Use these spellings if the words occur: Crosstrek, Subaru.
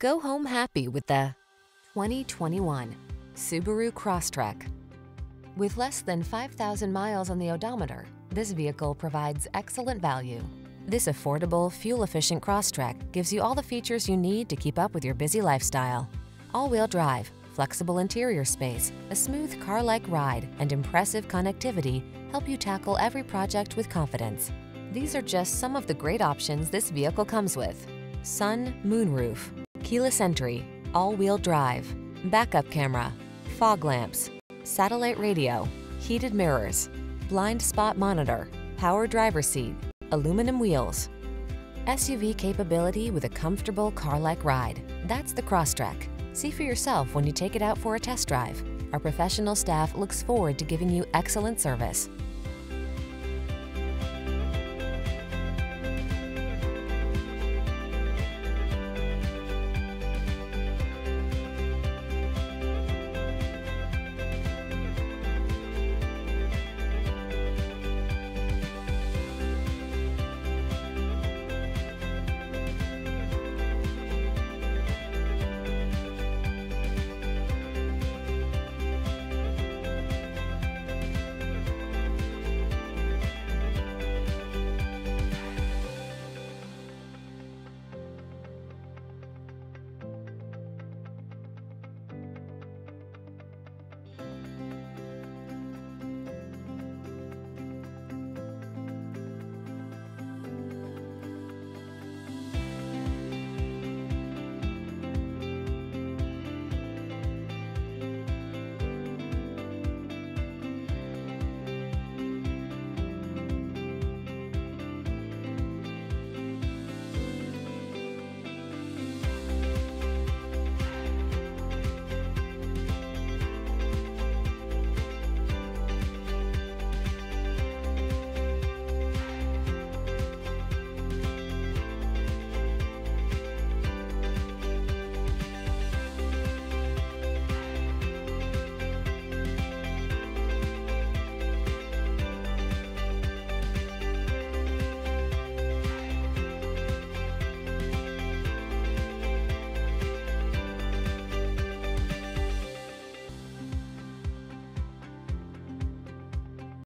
Go home happy with the 2021 Subaru Crosstrek. With less than 5,000 miles on the odometer, this vehicle provides excellent value. This affordable, fuel-efficient Crosstrek gives you all the features you need to keep up with your busy lifestyle. All-wheel drive, flexible interior space, a smooth car-like ride, and impressive connectivity help you tackle every project with confidence. These are just some of the great options this vehicle comes with: sun, moonroof, keyless entry, all-wheel drive, backup camera, fog lamps, satellite radio, heated mirrors, blind spot monitor, power driver seat, aluminum wheels. SUV capability with a comfortable car-like ride. That's the Crosstrek. See for yourself when you take it out for a test drive. Our professional staff looks forward to giving you excellent service.